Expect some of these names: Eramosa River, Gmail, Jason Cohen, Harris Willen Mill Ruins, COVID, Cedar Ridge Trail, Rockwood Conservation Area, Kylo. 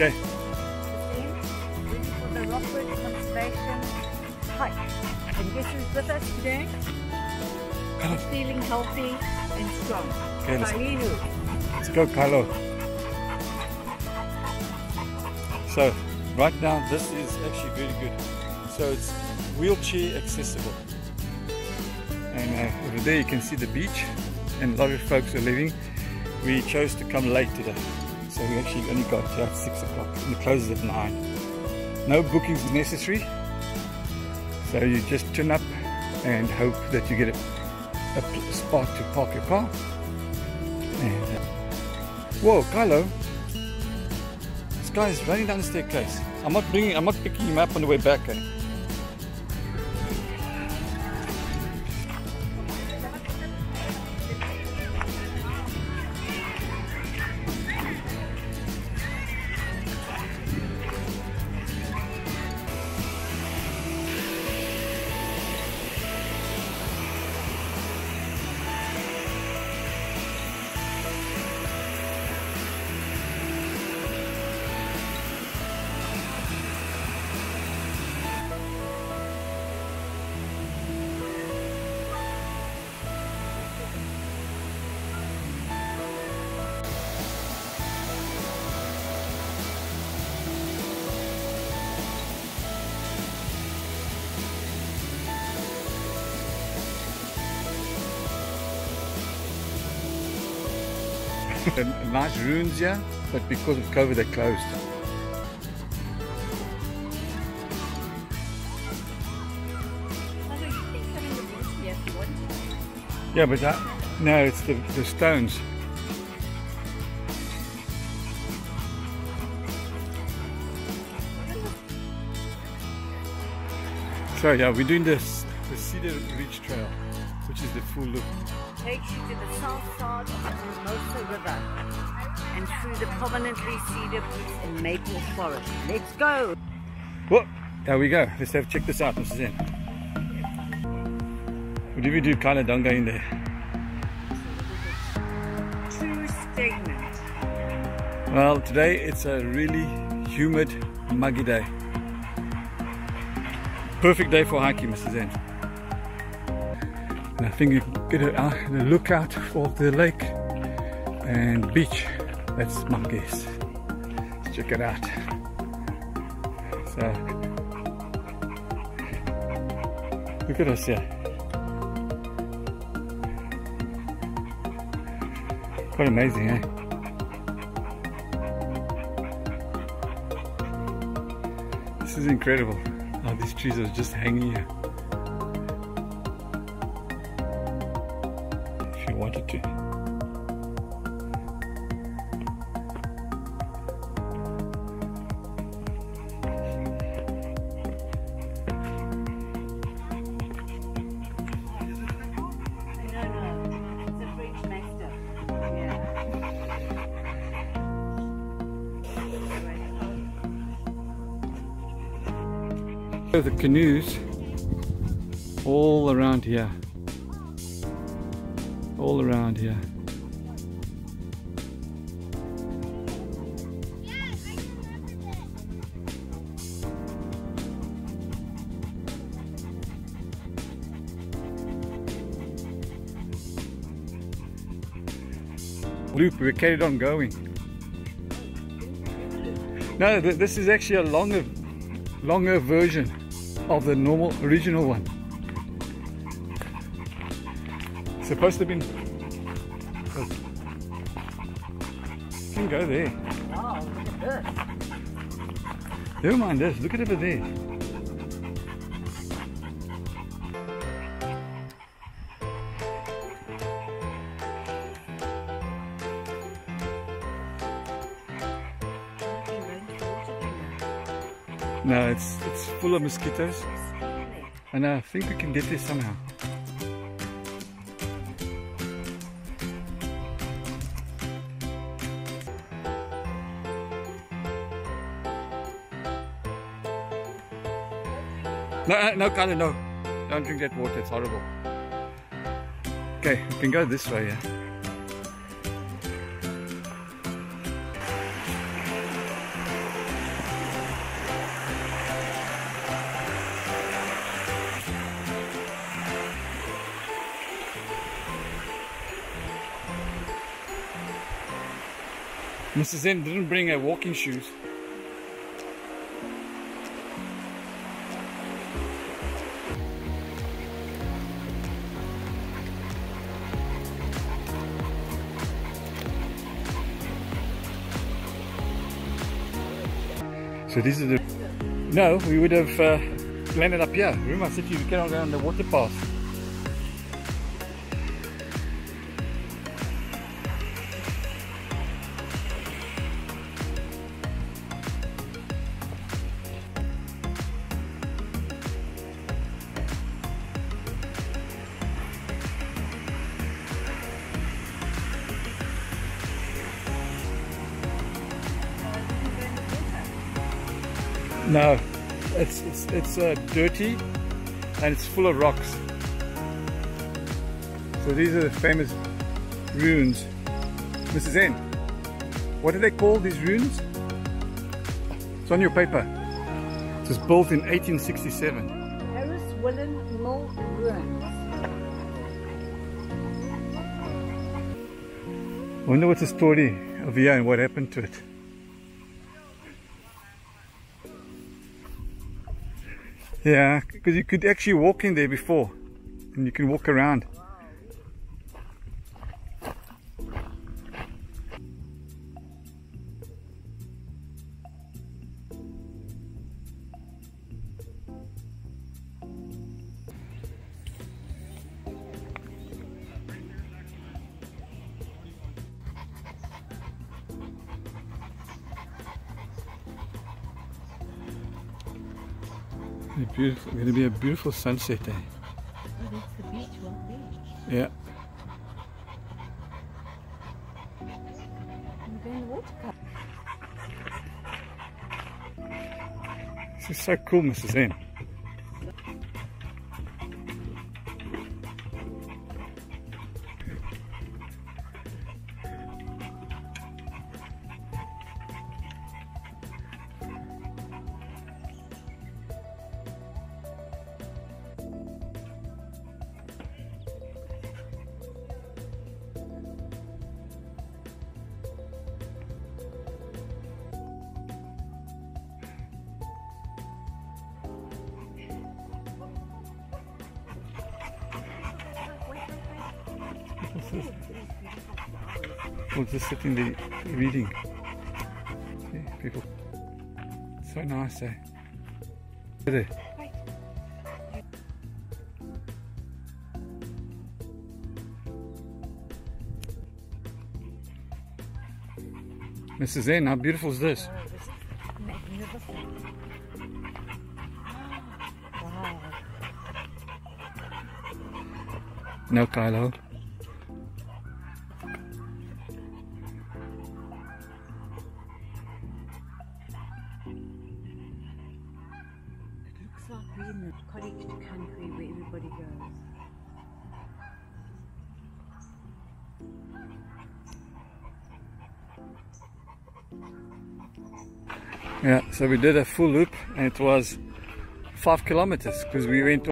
Okay. For the Rockwood Conservation hike. And guess who's with us today? He's feeling healthy and strong. Okay, let's go, Kylo. So right now this is actually very good. So it's wheelchair accessible. And over there you can see the beach, and a lot of folks are leaving. We chose to come late today, so we actually only got here at 6 o'clock and it closes at 9. No bookings necessary, so you just turn up and hope that you get a spot to park your car. And, whoa, Kylo, this guy is running down the staircase. I'm not picking him up on the way back. Eh? Nice ruins here, but because of COVID they closed. Yeah, but that, no, it's the stones. So yeah, we're doing this, the Cedar Ridge Trail, which is the full loop. Takes you to the south side of the Eramosa River and through the prominently cedar woods and maple forest. Let's go! Whoop! There we go. Let's have check this out. This is in. Whatever you do, kind of don't go in there. Too stagnant. Well, today it's a really humid, muggy day. Perfect day for hiking, Mrs. N. And I think you get a lookout for the lake and beach. That's my guess. Let's check it out. So, look at us here. Quite amazing, eh? This is incredible how these trees are just hanging here. Wanted to. No, it's a French master. Yeah. So the canoes all around here. All around here. Loop, we carried on going. No, this is actually a longer version of the normal original one. Supposed to have been. You can go there. Wow, look at this. Never mind this, look at it over there. No, it's full of mosquitoes. And I think we can get there somehow. No, Kylo, no. Don't drink that water, it's horrible. Okay, we can go this way, yeah. Mrs. M didn't bring her walking shoes. So these are the... No, we would have landed up here. Remember I said you cannot go on the water path. No, it's dirty and it's full of rocks. So these are the famous ruins. Mrs. N, what do they call these ruins? It's on your paper. It was built in 1867. Harris Willen Mill Ruins. I wonder what's the story of here and what happened to it. Yeah, because you could actually walk in there before, and you can walk around. Beautiful, going to be a beautiful sunset there. Oh, that's the beach, one beach. Yeah. I'm going to water. This is so cool, Mrs. N. People just sitting there reading. See, people. So nice, eh? There. Mrs. N, how beautiful is this? Oh, this is magnificent. Wow. No, Kylo. Yeah, so we did a full loop and it was 5 kilometers because we went